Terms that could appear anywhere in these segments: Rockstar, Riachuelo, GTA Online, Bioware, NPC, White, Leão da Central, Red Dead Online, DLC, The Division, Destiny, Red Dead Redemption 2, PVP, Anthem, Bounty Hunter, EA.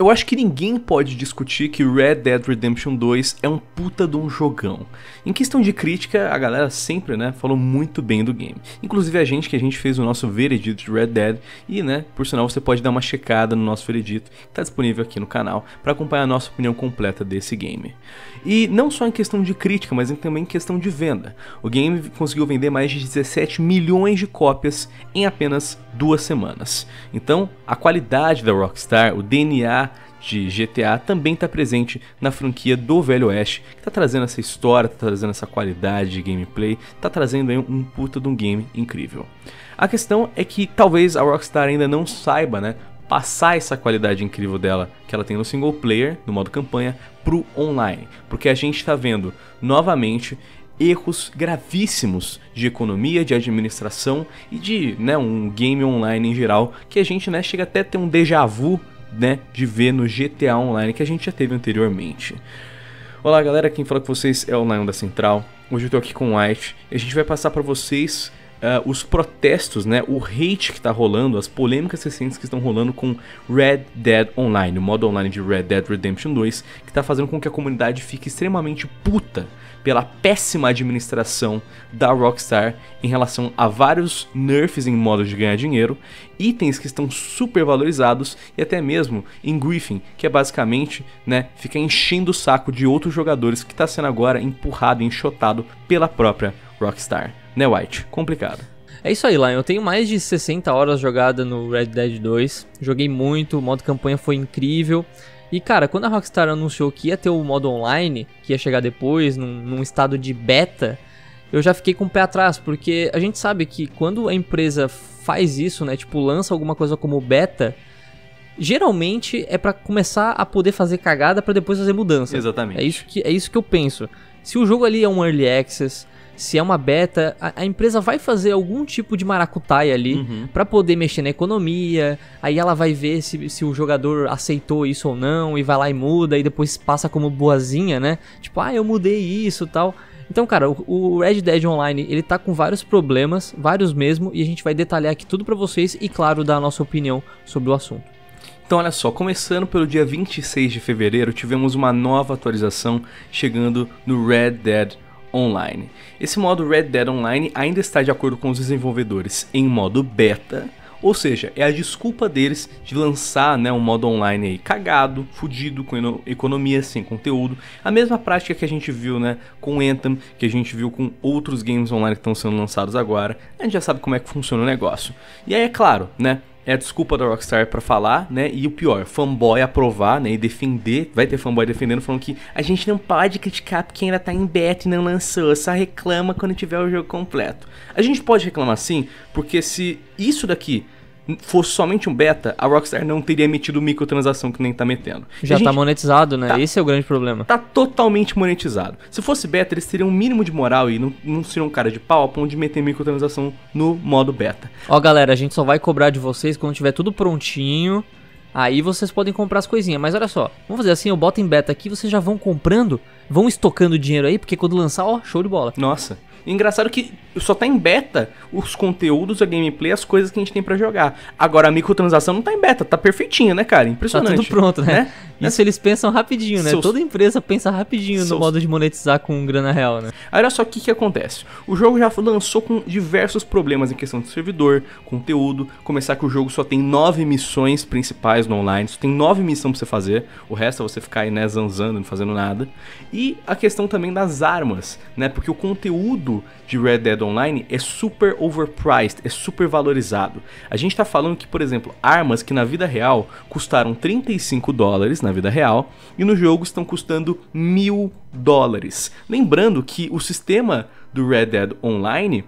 Eu acho que ninguém pode discutir que Red Dead Redemption 2 é um puta de um jogão. Em questão de crítica, a galera sempre, né, falou muito bem do game. Inclusive a gente, que a gente fez o nosso veredito de Red Dead. E, né, por sinal, você pode dar uma checada no nosso veredito, que tá disponível aqui no canal, pra acompanhar a nossa opinião completa desse game. E não só em questão de crítica, mas também em questão de venda. O game conseguiu vender mais de 17 milhões de cópias em apenas 2 semanas. Então, a qualidade da Rockstar, o DNA de GTA também está presente na franquia do Velho Oeste, que está trazendo essa história, está trazendo essa qualidade de gameplay, está trazendo aí um puta de um game incrível. A questão é que talvez a Rockstar ainda não saiba, né, passar essa qualidade incrível dela, que ela tem no single player, no modo campanha, pro online, porque a gente está vendo novamente erros gravíssimos de economia, de administração e de, né, um game online em geral, que a gente, né, chega até a ter um déjà vu, né, de ver no GTA Online, que a gente já teve anteriormente. Olá galera, quem fala com vocês é o Leão da Central. Hoje eu tô aqui com o White e a gente vai passar pra vocês os protestos, né, o hate que tá rolando, as polêmicas recentes que estão rolando com Red Dead Online, o modo online de Red Dead Redemption 2, que tá fazendo com que a comunidade fique extremamente puta pela péssima administração da Rockstar em relação a vários nerfs em modos de ganhar dinheiro, itens que estão super valorizados e até mesmo em griefing, que é basicamente, né, ficar enchendo o saco de outros jogadores, que está sendo agora empurrado e enxotado pela própria Rockstar. Né, White? Complicado. É isso aí, Lion. Eu tenho mais de 60 horas jogada no Red Dead 2, joguei muito, o modo campanha foi incrível. E cara, quando a Rockstar anunciou que ia ter o modo online, que ia chegar depois, num estado de beta, eu já fiquei com o pé atrás, porque a gente sabe que quando a empresa faz isso, né, tipo, lança alguma coisa como beta, geralmente é pra começar a poder fazer cagada pra depois fazer mudança. Exatamente. É isso que eu penso. Se o jogo ali é um early access, se é uma beta, a empresa vai fazer algum tipo de maracutaia ali, uhum, pra poder mexer na economia, aí ela vai ver se o jogador aceitou isso ou não, e vai lá e muda, e depois passa como boazinha, né? Tipo, ah, eu mudei isso e tal. Então, cara, o Red Dead Online, ele tá com vários problemas, vários mesmo, e a gente vai detalhar aqui tudo pra vocês e, claro, dar a nossa opinião sobre o assunto. Então olha só, começando pelo dia 26 de fevereiro, tivemos uma nova atualização chegando no Red Dead Online. Esse modo Red Dead Online ainda está, de acordo com os desenvolvedores, em modo beta, ou seja, é a desculpa deles de lançar, né, um modo online aí cagado, fudido, com economia, sem conteúdo. A mesma prática que a gente viu, né, com Anthem, que a gente viu com outros games online que estão sendo lançados agora. A gente já sabe como é que funciona o negócio. E aí é claro, né, é a desculpa da Rockstar pra falar, né, e o pior, fanboy aprovar, né, e defender. Vai ter fanboy defendendo, falando que a gente não pode criticar porque ainda tá em beta e não lançou, só reclama quando tiver o jogo completo. A gente pode reclamar sim, porque se isso daqui fosse somente um beta, a Rockstar não teria metido microtransação que nem tá metendo. Já tá monetizado, né? Tá, esse é o grande problema. Tá totalmente monetizado. Se fosse beta, eles teriam um mínimo de moral e não seriam cara de pau a ponto de meter microtransação no modo beta. Ó galera, a gente só vai cobrar de vocês quando tiver tudo prontinho, aí vocês podem comprar as coisinhas. Mas olha só, vamos fazer assim, eu boto em beta aqui, vocês já vão comprando, vão estocando dinheiro aí, porque quando lançar, ó, show de bola. Nossa. Engraçado que só tá em beta os conteúdos, a gameplay, as coisas que a gente tem pra jogar. Agora a microtransação não tá em beta, tá perfeitinha, né, cara? Impressionante. Tá tudo pronto, né? Isso eles pensam rapidinho, né? Toda empresa pensa rapidinho no modo de monetizar com grana real, né? Aí olha só o que que acontece. O jogo já lançou com diversos problemas em questão de servidor, conteúdo. Começar que o jogo só tem 9 missões principais no online, só tem 9 missões pra você fazer. O resto é você ficar aí, né, zanzando, não fazendo nada. E a questão também das armas, né? Porque o conteúdo de Red Dead Online é super overpriced, é super valorizado. A gente tá falando que, por exemplo, armas que na vida real custaram 35 dólares na vida real e no jogo estão custando $1000. Lembrando que o sistema do Red Dead Online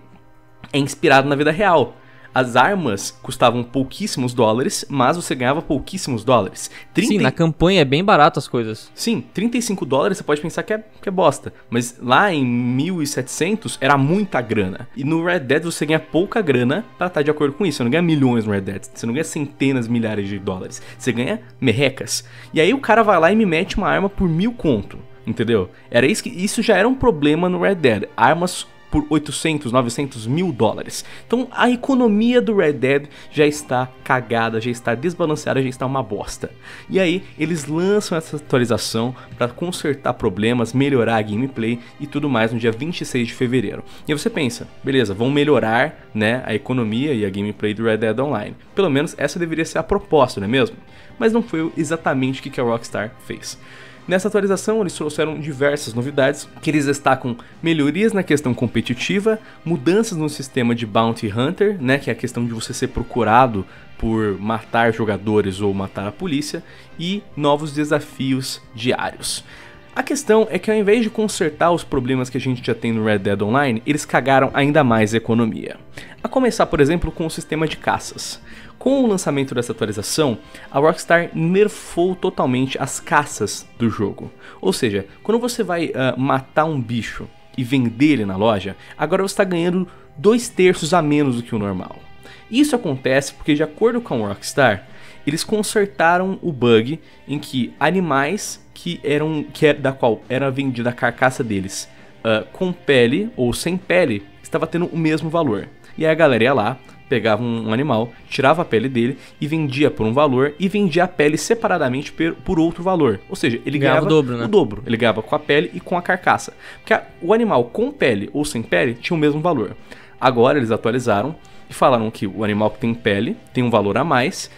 é inspirado na vida real. As armas custavam pouquíssimos dólares, mas você ganhava pouquíssimos dólares. Sim, na campanha é bem barato as coisas. Sim, 35 dólares você pode pensar que é bosta, mas lá em 1700 era muita grana. E no Red Dead você ganha pouca grana pra estar de acordo com isso. Você não ganha milhões no Red Dead, você não ganha centenas, milhares de dólares. Você ganha merrecas. E aí o cara vai lá e me mete uma arma por 1000 conto, entendeu? Era isso já era um problema no Red Dead. Armas por 800, 900 mil dólares. Então a economia do Red Dead já está cagada, já está desbalanceada, já está uma bosta. E aí eles lançam essa atualização para consertar problemas, melhorar a gameplay e tudo mais no dia 26 de fevereiro. E aí você pensa, beleza, vão melhorar, né, a economia e a gameplay do Red Dead Online. Pelo menos essa deveria ser a proposta, não é mesmo? Mas não foi exatamente o que a Rockstar fez. Nessa atualização eles trouxeram diversas novidades, que eles destacam melhorias na questão competitiva, mudanças no sistema de Bounty Hunter, né, que é a questão de você ser procurado por matar jogadores ou matar a polícia, e novos desafios diários. A questão é que ao invés de consertar os problemas que a gente já tem no Red Dead Online, eles cagaram ainda mais a economia. A começar, por exemplo, com o sistema de caças. Com o lançamento dessa atualização, a Rockstar nerfou totalmente as caças do jogo. Ou seja, quando você vai matar um bicho e vender ele na loja, agora você está ganhando 2/3 a menos do que o normal. Isso acontece porque, de acordo com a Rockstar, eles consertaram o bug em que animais da qual era vendida a carcaça deles com pele ou sem pele, estava tendo o mesmo valor. E aí a galera ia lá, pegava um animal, tirava a pele dele e vendia por um valor, e vendia a pele separadamente por outro valor. Ou seja, ele ganhava o dobro, né? O dobro. Ele ganhava com a pele e com a carcaça. Porque o animal com pele ou sem pele tinha o mesmo valor. Agora eles atualizaram e falaram que o animal que tem pele tem um valor a mais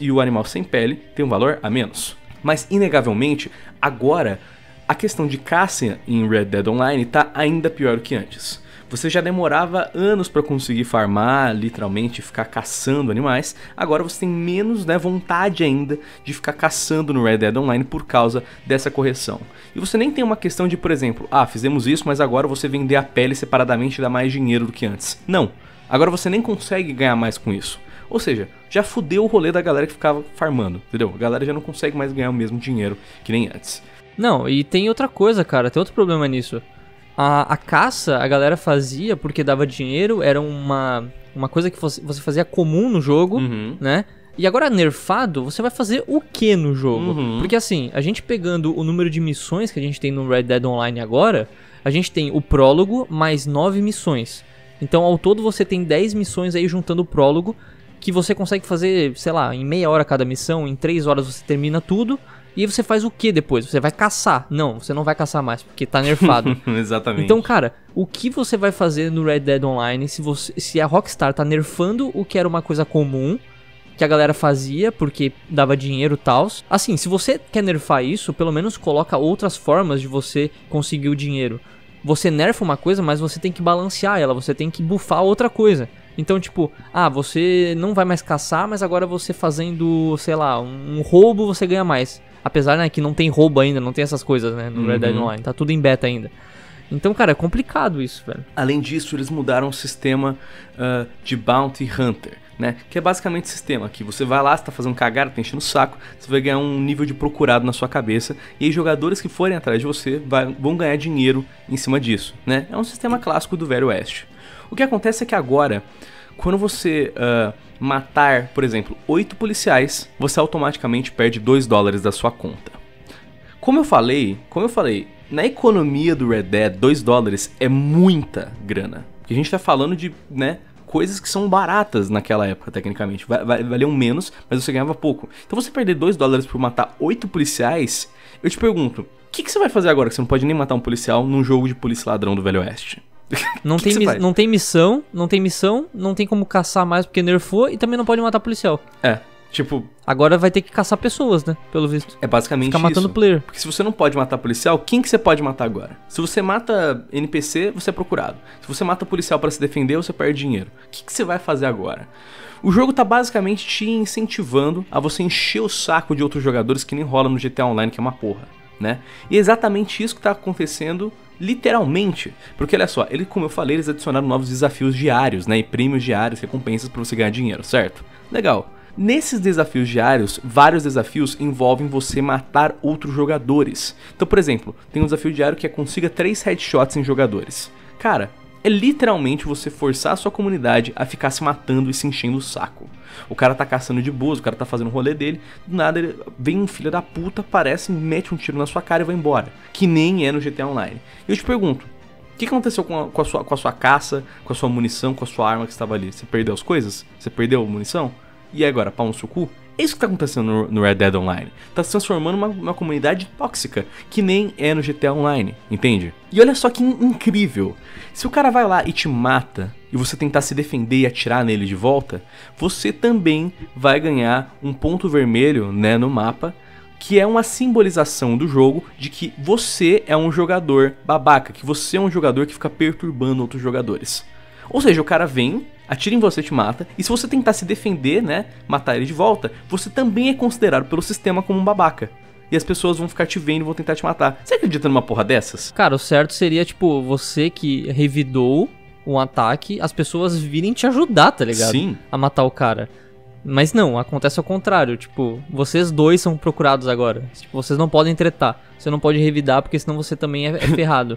e o animal sem pele tem um valor a menos. Mas, inegavelmente, agora a questão de caça em Red Dead Online está ainda pior do que antes. Você já demorava anos para conseguir farmar, literalmente, ficar caçando animais. Agora você tem menos, né, vontade ainda de ficar caçando no Red Dead Online por causa dessa correção. E você nem tem uma questão de, por exemplo, ah, fizemos isso, mas agora você vender a pele separadamente dá mais dinheiro do que antes. Não, agora você nem consegue ganhar mais com isso. Ou seja, já fudeu o rolê da galera que ficava farmando, entendeu? A galera já não consegue mais ganhar o mesmo dinheiro que nem antes. Não, e tem outra coisa, cara, tem outro problema nisso. A caça a galera fazia porque dava dinheiro, era uma coisa que você fazia comum no jogo, uhum, né? E agora nerfado, você vai fazer o que no jogo? Uhum. Porque assim, a gente pegando o número de missões que a gente tem no Red Dead Online agora, a gente tem o prólogo mais 9 missões. Então ao todo você tem 10 missões aí juntando o prólogo, que você consegue fazer, sei lá, em meia hora cada missão, em 3 horas você termina tudo. E aí você faz o que depois? Você vai caçar? Não, você não vai caçar mais, porque tá nerfado. Exatamente. Então, cara, o que você vai fazer no Red Dead Online se a Rockstar tá nerfando o que era uma coisa comum, que a galera fazia porque dava dinheiro e tal? Assim, se você quer nerfar isso, pelo menos coloca outras formas de você conseguir o dinheiro. Você nerfa uma coisa, mas você tem que balancear ela, você tem que buffar outra coisa. Então, tipo, ah, você não vai mais caçar, mas agora você fazendo, sei lá, um roubo você ganha mais. Apesar, né, que não tem roubo ainda, não tem essas coisas, né, no Red Dead Online, tá tudo em beta ainda. Então, cara, é complicado isso, velho. Além disso, eles mudaram o sistema de Bounty Hunter, né, que é basicamente o sistema que você vai lá, você tá fazendo cagada, tá enchendo o saco, você vai ganhar um nível de procurado na sua cabeça, e aí jogadores que forem atrás de você vão ganhar dinheiro em cima disso, né. É um sistema clássico do Velho Oeste. O que acontece é que agora, quando você matar, por exemplo, 8 policiais, você automaticamente perde 2 dólares da sua conta. Como eu falei, na economia do Red Dead, 2 dólares é muita grana. Porque a gente tá falando de, né, coisas que são baratas naquela época, tecnicamente. Valiam menos, mas você ganhava pouco. Então você perder 2 dólares por matar 8 policiais, eu te pergunto, o que você vai fazer agora que você não pode nem matar um policial num jogo de polícia ladrão do Velho Oeste? Não tem missão, não tem como caçar mais porque nerfou, e também não pode matar policial. É, tipo, agora vai ter que caçar pessoas, né, pelo visto. É basicamente isso. Ficar matando player. Porque se você não pode matar policial, quem que você pode matar agora? Se você mata NPC, você é procurado. Se você mata policial pra se defender, você perde dinheiro. O que você vai fazer agora? O jogo tá basicamente te incentivando a você encher o saco de outros jogadores, que nem rola no GTA Online, que é uma porra, né? E é exatamente isso que tá acontecendo, literalmente, porque olha só, como eu falei, eles adicionaram novos desafios diários, né, e prêmios diários, recompensas para você ganhar dinheiro, certo? Legal. Nesses desafios diários, vários desafios envolvem você matar outros jogadores. Então, por exemplo, tem um desafio diário que é consiga 3 headshots em jogadores. Cara, é literalmente você forçar a sua comunidade a ficar se matando e se enchendo o saco. O cara tá caçando de boas, o cara tá fazendo o rolê dele, do nada ele vem um filho da puta, aparece, mete um tiro na sua cara e vai embora. Que nem é no GTA Online. Eu te pergunto, O que aconteceu com a sua caça, com a sua munição, com a sua arma que estava ali? Você perdeu as coisas? Você perdeu a munição? E agora, pau no seu cu? É isso que está acontecendo no Red Dead Online. Está se transformando numa comunidade tóxica, que nem é no GTA Online, entende? E olha só que incrível. Se o cara vai lá e te mata, e você tentar se defender e atirar nele de volta, você também vai ganhar um ponto vermelho, né, no mapa, que é uma simbolização do jogo de que você é um jogador babaca, que você é um jogador que fica perturbando outros jogadores. Ou seja, o cara vem, atira em você, te mata, e se você tentar se defender, né, matar ele de volta, você também é considerado pelo sistema como um babaca. E as pessoas vão ficar te vendo e vão tentar te matar. Você acredita numa porra dessas? Cara, o certo seria, tipo, você que revidou um ataque, as pessoas virem te ajudar, tá ligado? Sim. A matar o cara. Mas não, acontece ao contrário, tipo, vocês dois são procurados agora, tipo, vocês não podem tretar, você não pode revidar porque senão você também é ferrado.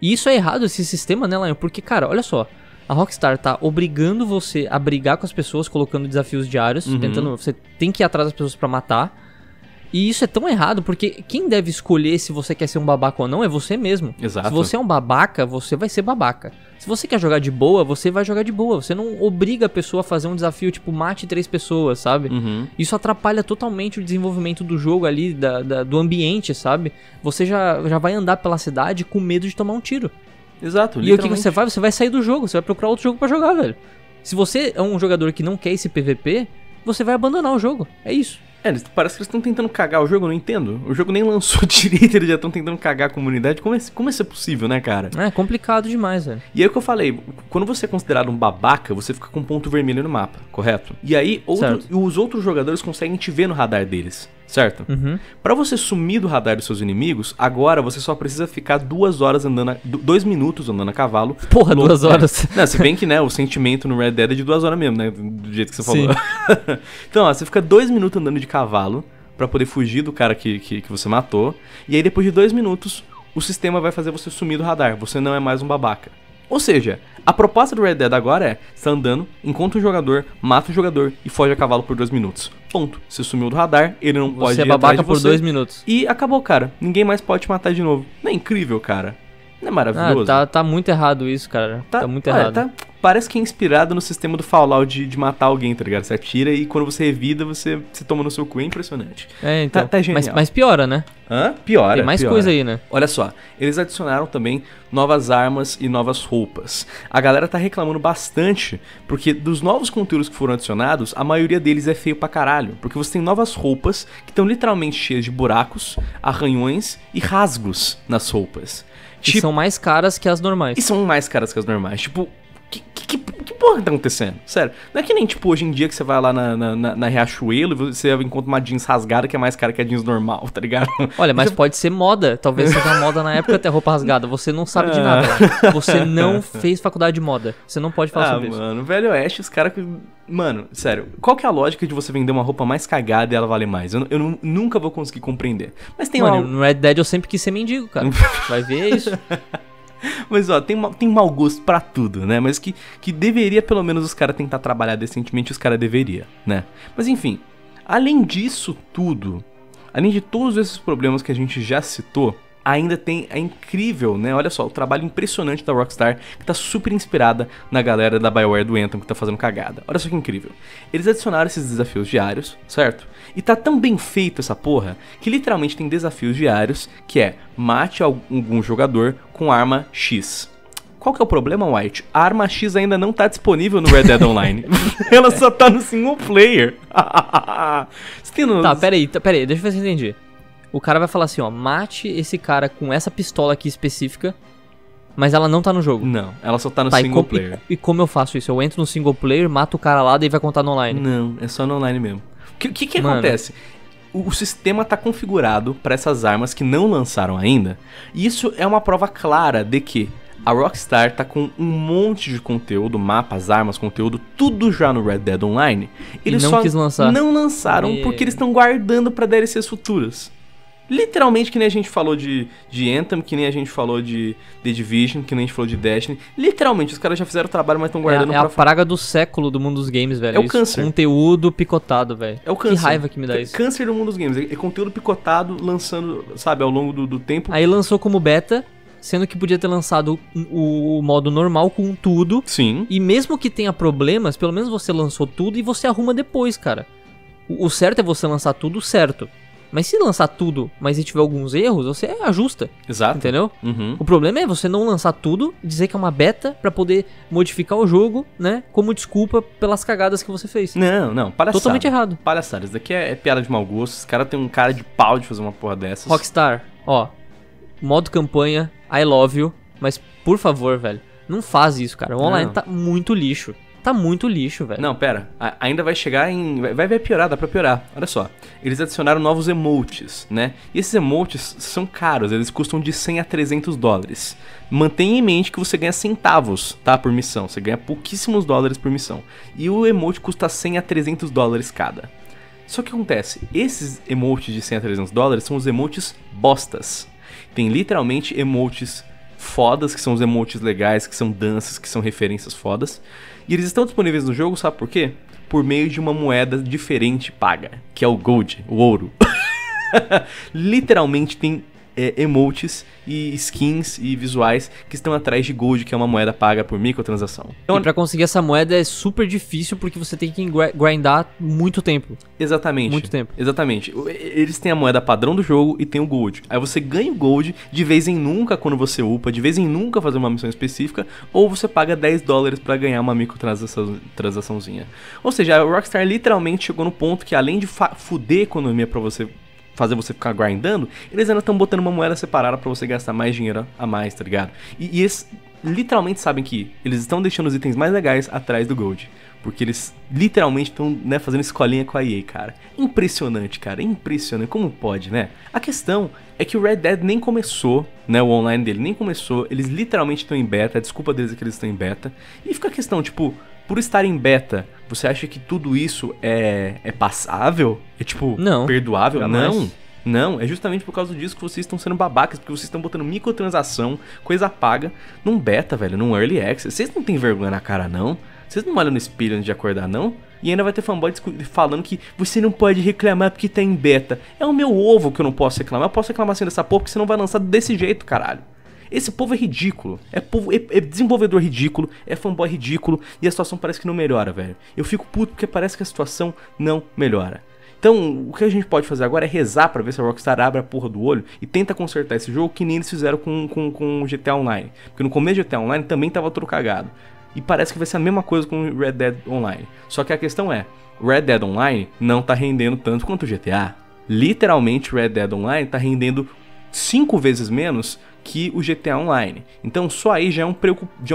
E isso é errado, esse sistema, né, Lion? Porque, cara, olha só, a Rockstar tá obrigando você a brigar com as pessoas, colocando desafios diários, tentando, você tem que ir atrás das pessoas pra matar. E isso é tão errado, porque quem deve escolher se você quer ser um babaca ou não é você mesmo. Exato. Se você é um babaca, você vai ser babaca. Se você quer jogar de boa, você vai jogar de boa. Você não obriga a pessoa a fazer um desafio tipo mate 3 pessoas, sabe? Isso atrapalha totalmente o desenvolvimento do jogo ali, do ambiente, sabe? Você já vai andar pela cidade com medo de tomar um tiro. Exato, literalmente. E o que você vai? Você vai sair do jogo, você vai procurar outro jogo pra jogar, velho. Se você é um jogador que não quer esse PVP, você vai abandonar o jogo, é isso. É, parece que eles estão tentando cagar o jogo, eu não entendo. O jogo nem lançou direito, eles já estão tentando cagar a comunidade. Como isso é possível, né, cara? É complicado demais, velho. E aí o que eu falei, quando você é considerado um babaca, você fica com um ponto vermelho no mapa, correto? E aí os outros jogadores conseguem te ver no radar deles, certo? Pra você sumir do radar dos seus inimigos, agora você só precisa ficar 2 horas andando, 2 minutos andando a cavalo. Porra, 2 horas. Não, se bem que, né, o sentimento no Red Dead é de 2 horas mesmo, né, do jeito que você falou. Então, ó, você fica 2 minutos andando de cavalo pra poder fugir do cara que você matou. E aí depois de 2 minutos o sistema vai fazer você sumir do radar. Você não é mais um babaca. Ou seja, a proposta do Red Dead agora é: você tá andando, encontra um jogador, mata o jogador e foge a cavalo por 2 minutos. Ponto. Você sumiu do radar, ele não pode ir atrás de você. Você é babaca por 2 minutos. E acabou, cara. Ninguém mais pode te matar de novo. Não é incrível, cara? Não é maravilhoso? Tá muito errado isso, cara. Tá muito errado. Parece que é inspirado no sistema do Fallout de matar alguém, tá ligado? Você atira e quando você revida, você se toma no seu cu. É impressionante. É, então. Tá genial. Mas piora, né? Hã? Piora. Tem mais coisa aí, né? Olha só, eles adicionaram também novas armas e novas roupas. A galera tá reclamando bastante, porque dos novos conteúdos que foram adicionados, a maioria deles é feio pra caralho. Porque você tem novas roupas que estão literalmente cheias de buracos, arranhões e rasgos nas roupas. Tipo, e são mais caras que as normais. E são mais caras que as normais. Tipo, que porra que tá acontecendo? Sério, não é que nem tipo hoje em dia que você vai lá na Riachuelo e você encontra uma jeans rasgada que é mais cara que a jeans normal, tá ligado? Olha, mas pode ser moda. Talvez seja moda na época ter roupa rasgada. Você não sabe de nada. Lá. Você não fez faculdade de moda. Você não pode falar sobre isso. Mano, Velho Oeste, os caras... Mano, sério, qual que é a lógica de você vender uma roupa mais cagada e ela vale mais? Eu nunca vou conseguir compreender. Mas tem mano, no Red Dead eu sempre quis ser mendigo, cara. Vai ver isso. Mas ó, tem mau gosto pra tudo, né? Mas que deveria, pelo menos, os caras tentar trabalhar decentemente, os caras deveria, né? Mas enfim, além disso tudo, além de todos esses problemas que a gente já citou, ainda tem a incrível, né? Olha só, o trabalho impressionante da Rockstar, que tá super inspirada na galera da Bioware do Anthem, que tá fazendo cagada. Olha só que incrível. Eles adicionaram esses desafios diários, certo? E tá tão bem feito essa porra, que literalmente tem desafios diários, que é: mate algum jogador com arma X. Qual que é o problema, White? A arma X ainda não tá disponível no Red Dead Online. Ela só tá no single player. Tá, peraí, deixa eu ver se eu entendi. O cara vai falar assim, ó, mate esse cara com essa pistola aqui específica, mas ela não tá no jogo. Não, ela só tá no single player. E como eu faço isso? Eu entro no single player, mato o cara lá, daí vai contar no online? Não, é só no online mesmo. O que acontece? O sistema tá configurado pra essas armas que não lançaram ainda, e isso é uma prova clara de que a Rockstar tá com um monte de conteúdo, mapas, armas, conteúdo, tudo já no Red Dead Online. Eles não lançaram porque eles estão guardando pra DLCs futuras. Literalmente que nem a gente falou de Anthem, que nem a gente falou de The Division, que nem a gente falou de Destiny. Literalmente, os caras já fizeram o trabalho, mas estão guardando pra... É a praga do século do mundo dos games, velho. É o câncer. Conteúdo picotado, velho. É o câncer. Que raiva que me dá isso. Câncer do mundo dos games. É conteúdo picotado, lançando, sabe, ao longo do tempo. Aí lançou como beta, sendo que podia ter lançado o modo normal com tudo. Sim. E mesmo que tenha problemas, pelo menos você lançou tudo e você arruma depois, cara. O certo é você lançar tudo certo. Mas se lançar tudo, mas se tiver alguns erros, você ajusta. Exato. Entendeu? Uhum. O problema é você não lançar tudo, dizer que é uma beta pra poder modificar o jogo, né? Como desculpa pelas cagadas que você fez. Não, não. Palhaçada. Totalmente errado. Palhaçada. Isso daqui é piada de mau gosto. Os caras têm um cara de pau de fazer uma porra dessas. Rockstar, ó. Modo campanha, I love you. Mas, por favor, velho, não faz isso, cara. O online tá muito lixo. Tá muito lixo, velho. Não, pera. Ainda vai chegar em... Vai piorar, dá pra piorar. Olha só. Eles adicionaram novos emotes, né? E esses emotes são caros. Eles custam de 100 a 300 dólares. Mantenha em mente que você ganha centavos, tá? Por missão. Você ganha pouquíssimos dólares por missão. E o emote custa 100 a 300 dólares cada. Só que acontece? Esses emotes de 100 a 300 dólares são os emotes bostas. Tem literalmente emotes fodas, que são os emotes legais, que são danças, que são referências fodas. E eles estão disponíveis no jogo, sabe por quê? Por meio de uma moeda diferente paga, que é o gold, o ouro. Literalmente tem emotes e skins e visuais que estão atrás de gold, que é uma moeda paga por microtransação. Então, e pra conseguir essa moeda é super difícil, porque você tem que grindar muito tempo. Exatamente. Muito tempo. Exatamente. Eles têm a moeda padrão do jogo e tem o gold. Aí você ganha o gold de vez em nunca quando você upa, de vez em nunca fazer uma missão específica, ou você paga 10 dólares pra ganhar uma microtransaçãozinha. Ou seja, a Rockstar literalmente chegou no ponto que, além de fuder a economia pra você... fazer você ficar grindando, eles ainda estão botando uma moeda separada pra você gastar mais dinheiro a mais, tá ligado? E eles literalmente sabem que eles estão deixando os itens mais legais atrás do gold, porque eles literalmente estão, né, fazendo escolinha com a EA, cara. Impressionante, cara, impressionante. Como pode, né? A questão é que o Red Dead nem começou, né, o online dele nem começou, eles literalmente estão em beta, a desculpa deles é que eles estão em beta, e fica a questão, tipo, por estar em beta, você acha que tudo isso é passável? É tipo, não, perdoável? Jamais. Não. Não, é justamente por causa disso que vocês estão sendo babacas, porque vocês estão botando microtransação, coisa paga, num beta, velho, num early access. Vocês não têm vergonha na cara, não? Vocês não olham no espelho antes de acordar, não? E ainda vai ter fanboy falando que você não pode reclamar porque tá em beta. É o meu ovo que eu não posso reclamar. Eu posso reclamar assim dessa porra, porque você não vai lançar desse jeito, caralho. Esse povo é ridículo, é desenvolvedor ridículo, é fanboy ridículo, e a situação parece que não melhora, velho. Eu fico puto porque parece que a situação não melhora. Então, o que a gente pode fazer agora é rezar pra ver se a Rockstar abre a porra do olho e tenta consertar esse jogo que nem eles fizeram com o GTA Online. Porque no começo do GTA Online também tava todo cagado. E parece que vai ser a mesma coisa com o Red Dead Online. Só que a questão é, o Red Dead Online não tá rendendo tanto quanto o GTA. Literalmente, o Red Dead Online tá rendendo 5 vezes menos que o GTA Online. Então só aí já é um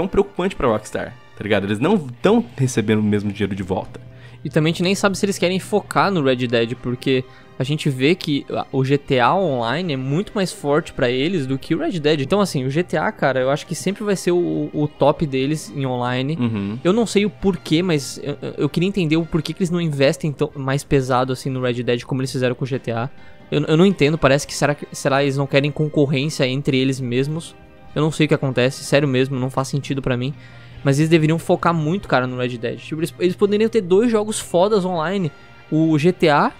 preocupante pra Rockstar, tá ligado? Eles não estão recebendo o mesmo dinheiro de volta. E também a gente nem sabe se eles querem focar no Red Dead, porque a gente vê que o GTA Online é muito mais forte pra eles do que o Red Dead. Então assim, o GTA, cara, eu acho que sempre vai ser o top deles em online. Uhum. Eu não sei o porquê, mas eu queria entender o porquê que eles não investem mais pesado assim no Red Dead como eles fizeram com o GTA. Eu não entendo, parece que será eles não querem concorrência entre eles mesmos. Eu não sei o que acontece, sério mesmo, não faz sentido pra mim. Mas eles deveriam focar muito, cara, no Red Dead. Tipo, eles poderiam ter 2 jogos fodas online, o GTA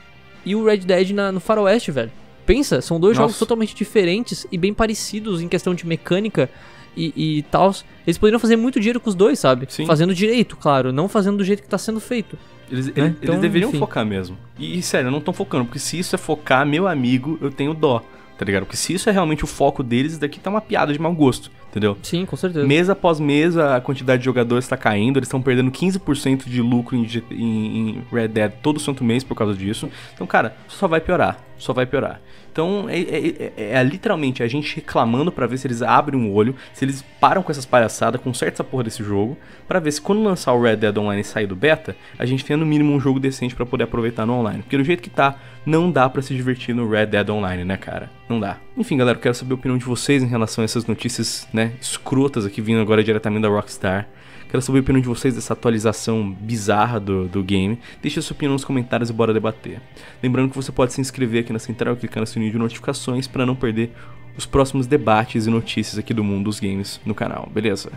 e o Red Dead no Faroeste, velho. Pensa, são 2 jogos totalmente diferentes e bem parecidos em questão de mecânica e tal. Eles poderiam fazer muito dinheiro com os 2, sabe? Sim. Fazendo direito, claro, não fazendo do jeito que tá sendo feito. Eles então, deveriam focar mesmo. E sério, não estão focando, porque se isso é focar, meu amigo, eu tenho dó, tá ligado? Porque se isso é realmente o foco deles, isso daqui tá uma piada de mau gosto, entendeu? Sim, com certeza. Mês após mês, a quantidade de jogadores tá caindo, eles estão perdendo 15% de lucro em Red Dead todo santo mês por causa disso. Então, cara, só vai piorar, só vai piorar. Então, é literalmente a gente reclamando pra ver se eles abrem um olho, se eles param com essas palhaçadas, consertam essa porra desse jogo, pra ver se quando lançar o Red Dead Online e sair do beta, a gente tenha no mínimo um jogo decente pra poder aproveitar no online. Porque do jeito que tá, não dá pra se divertir no Red Dead Online, né, cara? Não dá. Enfim, galera, eu quero saber a opinião de vocês em relação a essas notícias, né, escrotas aqui vindo agora diretamente da Rockstar. Quero saber a opinião de vocês dessa atualização bizarra do game. Deixa sua opinião nos comentários e bora debater. Lembrando que você pode se inscrever aqui na Central, clicar no sininho de notificações para não perder os próximos debates e notícias aqui do mundo dos games no canal, beleza?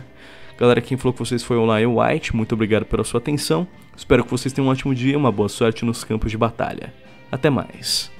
Galera, quem falou com vocês foi o Leão e o White. Muito obrigado pela sua atenção. Espero que vocês tenham um ótimo dia, uma boa sorte nos campos de batalha. Até mais.